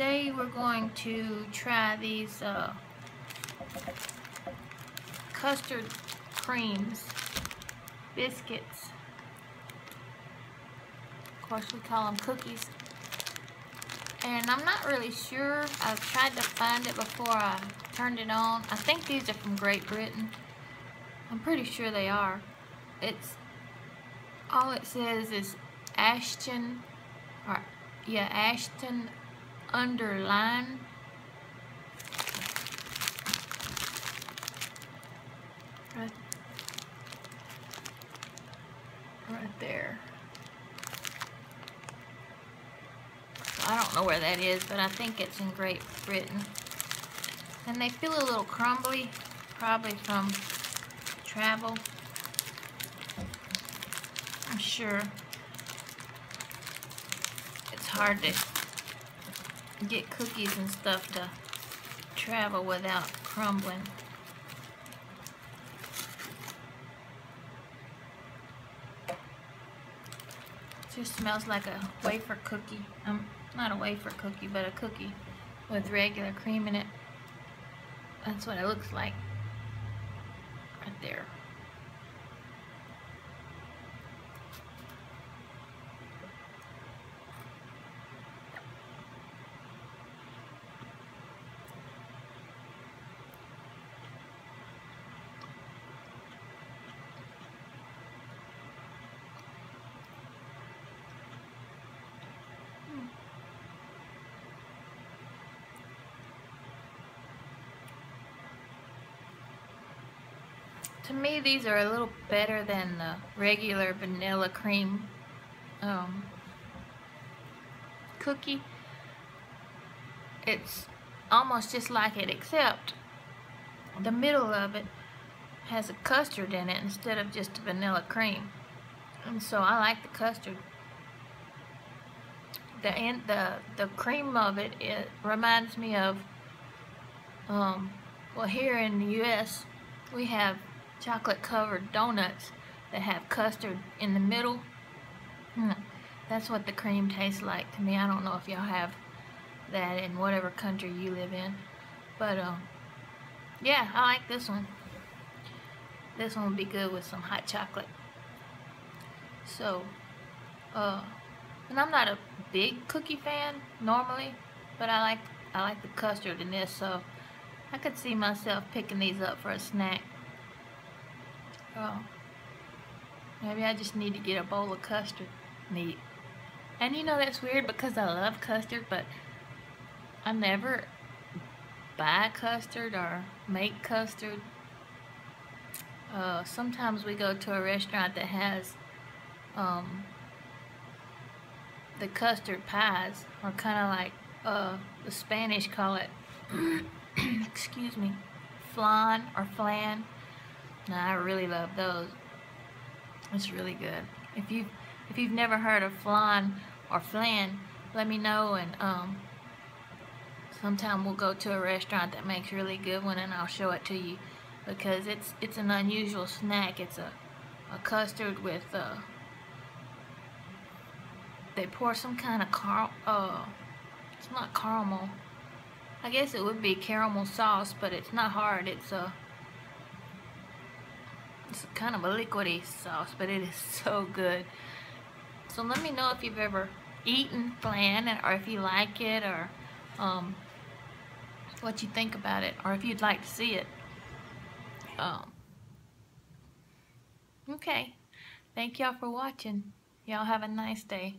today we're going to try these custard creams biscuits. Of course, we call them cookies. And I'm not really sure. I've tried to find it before I turned it on. I think these are from Great Britain. I'm pretty sure they are. It's all it says is Ashton, or yeah, Ashton underline. Right there. I don't know where that is, but I think it's in Great Britain. And they feel a little crumbly, probably from travel, I'm sure. It's hard to get cookies and stuff to travel without crumbling. It just smells like a wafer cookie. Not a wafer cookie, but a cookie with regular cream in it. That's what it looks like right there. To me, these are a little better than the regular vanilla cream cookie. It's almost just like it, except the middle of it has a custard in it instead of just a vanilla cream. And so I like the custard. The cream of it, it reminds me of, well, here in the U.S. we have chocolate covered donuts that have custard in the middle. That's what the cream tastes like to me. I don't know if y'all have that in whatever country you live in, but yeah, I like this one. This one would be good with some hot chocolate. So and I'm not a big cookie fan normally, but I like the custard in this, so I could see myself picking these up for a snack. Oh, maybe I just need to get a bowl of custard meat. And you know, that's weird because I love custard, but I never buy custard or make custard. Sometimes we go to a restaurant that has the custard pies, or kind of like the Spanish call it, excuse me, flan or flan. I really love those. It's really good. If you've never heard of flan or flan, let me know, and sometime we'll go to a restaurant that makes really good one, and I'll show it to you, because it's an unusual snack. It's a custard with they pour some kind of it's not caramel. I guess it would be caramel sauce, but it's not hard. It's kind of a liquidy sauce, but it is so good. So let me know if you've ever eaten flan, or if you like it, or what you think about it, or if you'd like to see it. Okay. Thank y'all for watching. Y'all have a nice day.